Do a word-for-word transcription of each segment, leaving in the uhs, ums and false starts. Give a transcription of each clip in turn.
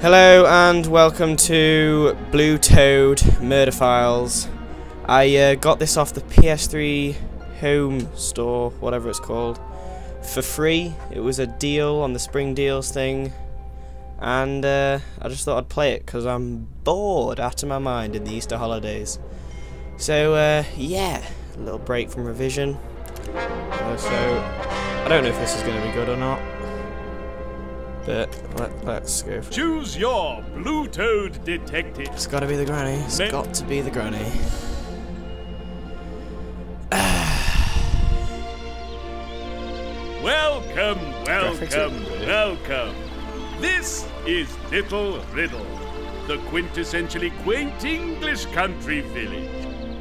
Hello and welcome to Blue Toad Murder Files. I uh, got this off the P S three Home Store, whatever it's called, for free. It was a deal on the Spring Deals thing, and uh, I just thought I'd play it because I'm bored out of my mind in the Easter holidays. So uh, yeah, a little break from revision. Uh, so I don't know if this is going to be good or not. But let, let's go for it. Choose your Blue Toad detective. It's got to be the granny. It's Men got to be the granny. welcome, welcome, welcome. This is Little Riddle, the quintessentially quaint English country village,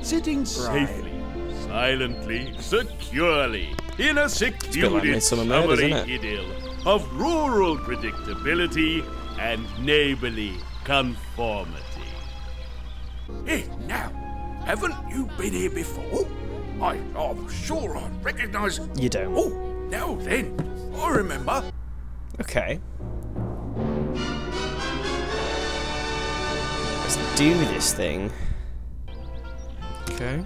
sitting safely, right. silently, securely in a secluded summery idyll of rural predictability and neighbourly conformity. Hey, now, haven't you been here before? I, I'm sure I recognise... You don't. Oh, now then, I remember. Okay. Let's do this thing. Okay.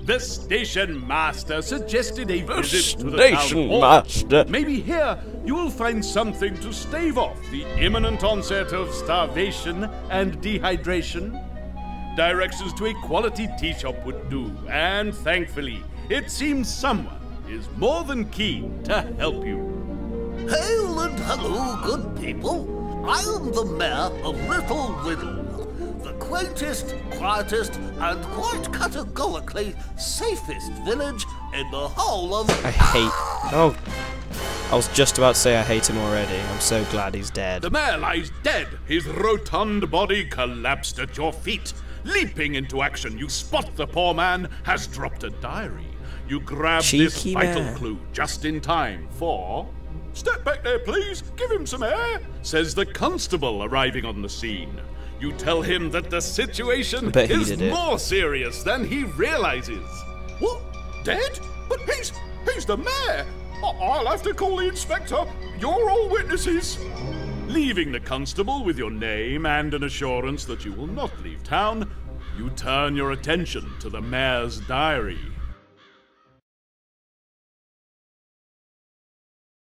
The station master suggested a visit to the town hall. Maybe here you will find something to stave off the imminent onset of starvation and dehydration. Directions to a quality tea shop would do, and thankfully, it seems someone is more than keen to help you. Hail and hello, good people. I am the mayor of Little Riddle, the quaintest, quietest, and quite categorically safest village in the whole of... I hate... Oh. I was just about to say I hate him already. I'm so glad he's dead. The mayor lies dead. His rotund body collapsed at your feet. Leaping into action, you spot the poor man has dropped a diary. You grab Cheeky this vital man. clue just in time for... Step back there, please. Give him some air, says the constable arriving on the scene. You tell him that the situation is more serious than he realizes. What? Dead? But he's he's the mayor. I'll have to call the inspector. You're all witnesses. Leaving the constable with your name and an assurance that you will not leave town, you turn your attention to the mayor's diary.